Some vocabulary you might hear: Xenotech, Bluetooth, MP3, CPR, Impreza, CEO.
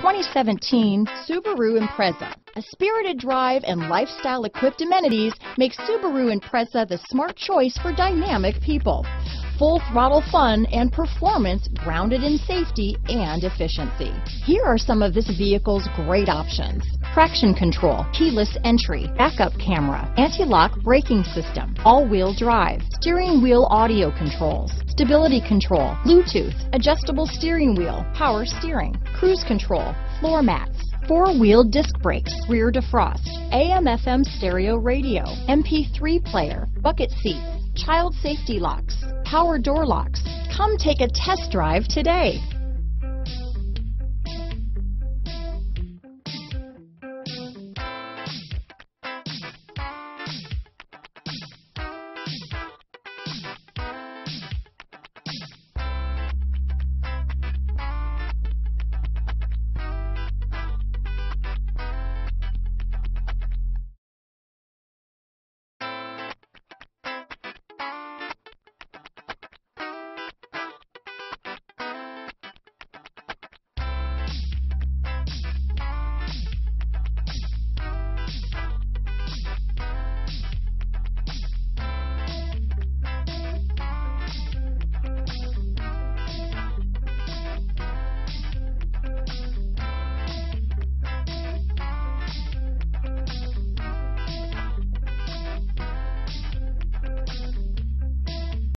2017 Subaru Impreza. A spirited drive and lifestyle-equipped amenities make Subaru Impreza the smart choice for dynamic people. Full-throttle fun and performance grounded in safety and efficiency. Here are some of this vehicle's great options: traction control, keyless entry, backup camera, anti-lock braking system, all-wheel drive, steering wheel audio controls, stability control, Bluetooth, adjustable steering wheel, power steering, cruise control, floor mats, four-wheel disc brakes, rear defrost, AM/FM stereo radio, MP3 player, bucket seats, child safety locks, power door locks. Come take a test drive today.